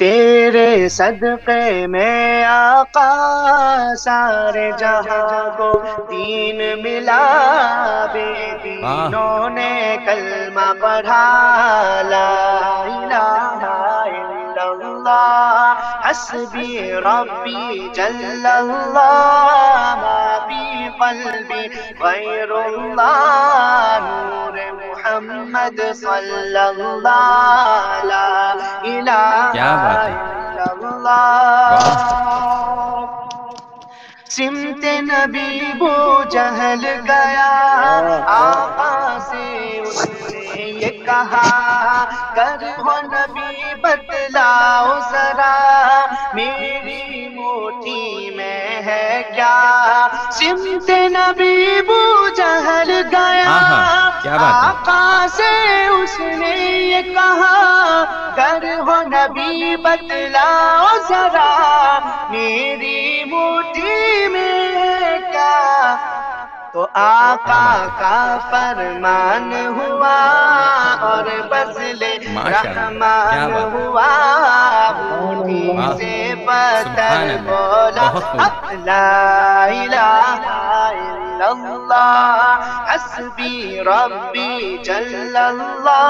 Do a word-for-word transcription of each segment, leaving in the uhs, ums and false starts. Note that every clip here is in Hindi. तेरे सदक़े में आका सारे जहां को दीन मिला। बेदीनों ने कलमा पढ़ा ला इलाहा इल्लल्लाह। हस्बी रब्बी जल्लल्लाह मा फी क़ल्बी ग़ैरुल्लाह। नूर मुहम्मद सल्लल्लाहु ला इलाहा क्या बात। सिमते नबी बो जहल गया, आका से उसने ये कहा, कर हो नबी बतलाओ जरा मेरी मोती में है क्या। सिमते नबी बो जहल गया, आका से उसने ये कहा, कर हो नबी बतलाओ जरा मेरी मुट्ठी में है क्या। तो आका का फरमान हुआ और बजले रहमान हुआ। मुट्ठी से बदल बोला ला इलाहा इल्लल्लाह। हस्बी रब्बी जल्लल्लाह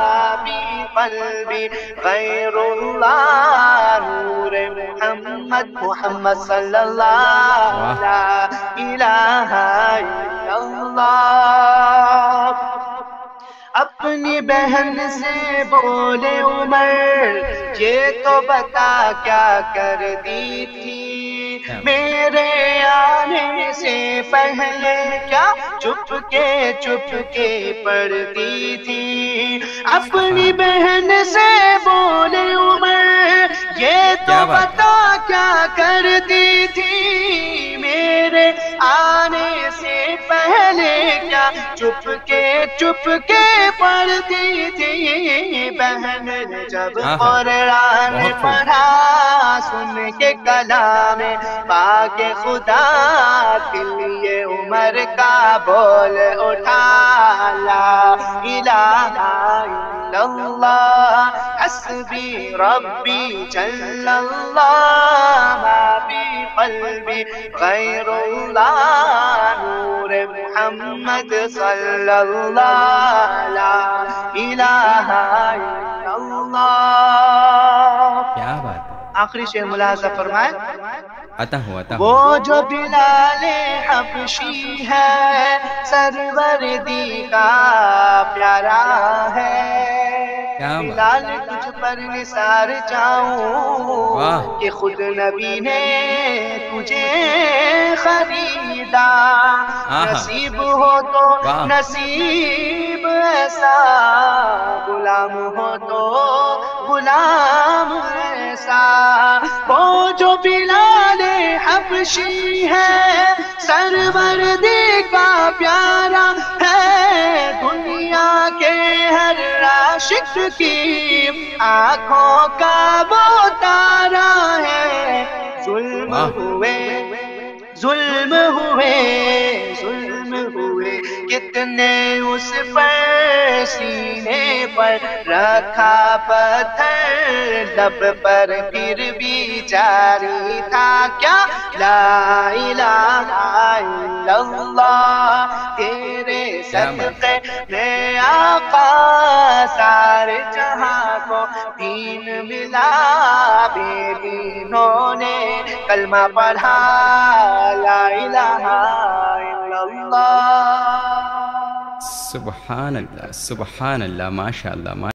मा फी क़ल्बी ग़ैरुल्लाह। नूर मुहम्मद मुहम्मद सल्लल्लाहु ला इलाहा इल्लल्लाह। अपनी बहन से बोले उमर, ये तो बता क्या कर दी थी मेरे आने से पहले, क्या चुपके चुपके पढ़ती थी। अपनी बहन से बोले उमर, ये तो बता क्या करती थी मेरे आने से पहले, क्या चुपके चुपके पढ़ती थी। बहन जब कुरान पढ़ा सुन के कलाम पाक खुदा, दिल ये उमर का बोल उठा ला इलाहा इल्लल्लाह। हस्बी रब्बी जल्लल्लाह मा फी क़ल्बी ग़ैरुल्लाह। नूर मुहम्मद सल्लल्लाहु ला इलाहा इल्लल्लाह। क्या बात है। आखिरी शेर मुलाहज़ा फरमाए, आता हूँ आता हूँ। वो जो बिलाले हबशी है, सरवर दी का प्यारा है। बिलाल तुझ पर निसार जाऊं कि खुद नबी ने तुझे खरीदा। नसीब हो तो नसीब ऐसा, गुलाम हो तो गुलाम ऐसा। वो जो बिलाल हबशी है, सरवर दे का प्यारा है। दुनिया के हर आशिक की आँखों का वो तारा है। जुल्म हुए जुल्म हुए जुल्म हुए कितने उस पर, सीने पर रखा पत्थर, लब पर फिर भी जारी था क्या ला इलाहा इल्लल्लाह। तेरे सदक़े में आका सारे जहां को दीन मिला। बेदीनों ने कलमा पढ़ा ला इलाहा इल्लल्लाह। सुबहानल्लाह सुबहानल्लाह माशाल्लाह।